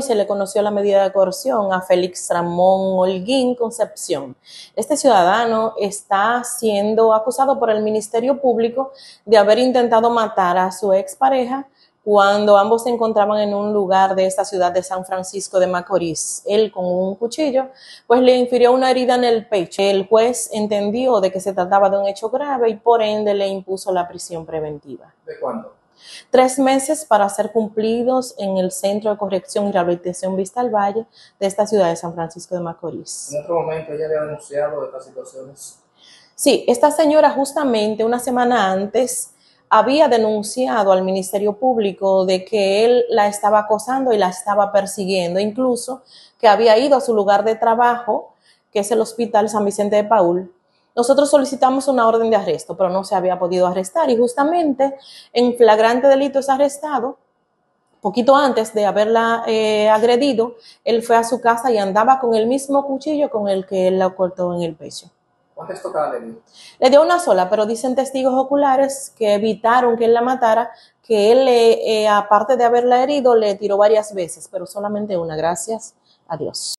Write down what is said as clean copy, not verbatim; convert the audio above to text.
Se le conoció la medida de coerción a Félix Ramón Holguín Concepción. Este ciudadano está siendo acusado por el Ministerio Público de haber intentado matar a su expareja cuando ambos se encontraban en un lugar de esta ciudad de San Francisco de Macorís. Él, con un cuchillo, pues le infirió una herida en el pecho. El juez entendió de que se trataba de un hecho grave y por ende le impuso la prisión preventiva. ¿De cuándo? 3 meses para ser cumplidos en el Centro de Corrección y Rehabilitación Vista al Valle de esta ciudad de San Francisco de Macorís. ¿En otro momento ella había denunciado estas situaciones? Sí, esta señora justamente una semana antes había denunciado al Ministerio Público de que él la estaba acosando y la estaba persiguiendo, incluso que había ido a su lugar de trabajo, que es el Hospital San Vicente de Paúl. Nosotros solicitamos una orden de arresto, pero no se había podido arrestar y justamente en flagrante delito es arrestado. Poquito antes de haberla agredido, él fue a su casa y andaba con el mismo cuchillo con el que él la cortó en el pecho. ¿Cuántas tocadas le dio? Le dio una sola, pero dicen testigos oculares que evitaron que él la matara, que él, aparte de haberla herido, le tiró varias veces, pero solamente una. Gracias a Dios.